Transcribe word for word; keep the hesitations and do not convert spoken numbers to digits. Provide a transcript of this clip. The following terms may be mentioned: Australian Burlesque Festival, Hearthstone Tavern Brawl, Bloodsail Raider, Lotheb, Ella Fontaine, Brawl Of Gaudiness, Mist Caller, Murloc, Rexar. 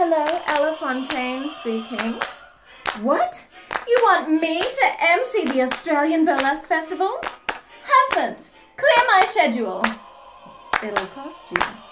Hello, Ella Fontaine speaking. What? You want me to emcee the Australian Burlesque Festival? Husband, clear my schedule. It'll cost you.